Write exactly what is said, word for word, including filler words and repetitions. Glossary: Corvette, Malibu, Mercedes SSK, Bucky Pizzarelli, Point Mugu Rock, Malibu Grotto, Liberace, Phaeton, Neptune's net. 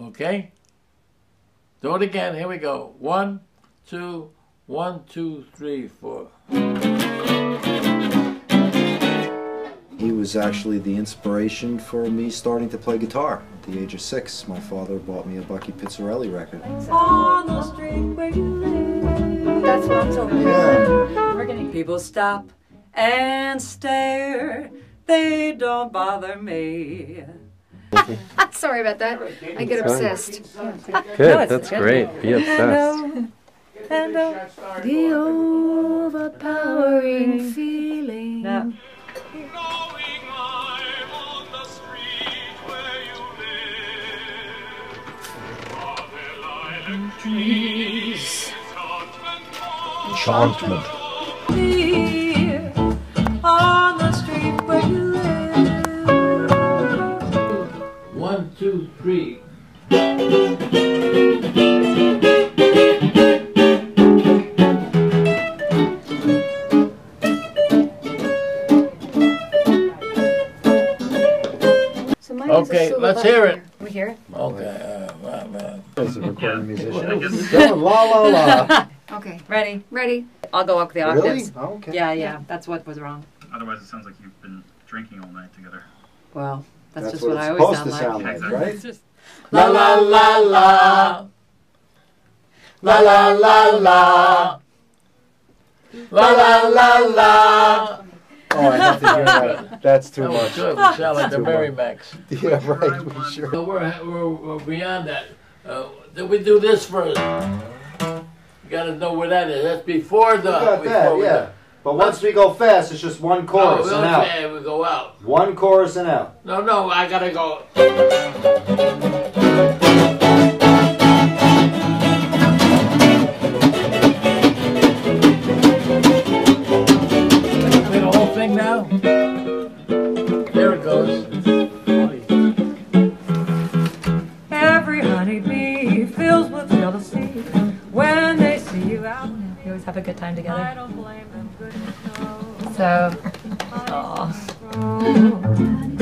Okay? Do it again. Here we go. One, two, one, two, three, four. He was actually the inspiration for me starting to play guitar. At the age of six, my father bought me a Bucky Pizzarelli record. On the street where you live. That's what I'm talking about. Yeah. We're getting people stop and stare. They don't bother me. Sorry about that. I get obsessed. Good, no, that's good. Great. Be obsessed. And the overpowering feeling. No. Trees. Enchantment. On the street where you live. One, two, three. So mine okay, is let's hear it. Here. We hear it? Okay. As a recording musician. Go, la la la. Okay, ready, ready. I'll go up the octaves. Really? Oh, okay. Yeah, yeah, that's what was wrong. Otherwise, it sounds like you've been drinking all night together. Well, that's, that's just what, what I always sound like. Sound like exactly. Right? It's just la la la la, la la la la, la la la la. Oh, I have to hear that. That's too that was much. Good. We sound like the Merrimax. Yeah, right. We sure. So we're, we're we're beyond that. Uh, did we do this first? You gotta know where that is. That's before the. We got before that, yeah. Done. But once we go fast, it's just one chorus no, and out. Okay, we go out. One chorus and out. No, no, I gotta go. Can I play the whole thing now? There it goes. When they see you out, we always have a good time together. I don't blame them, goodness knows. So, aww.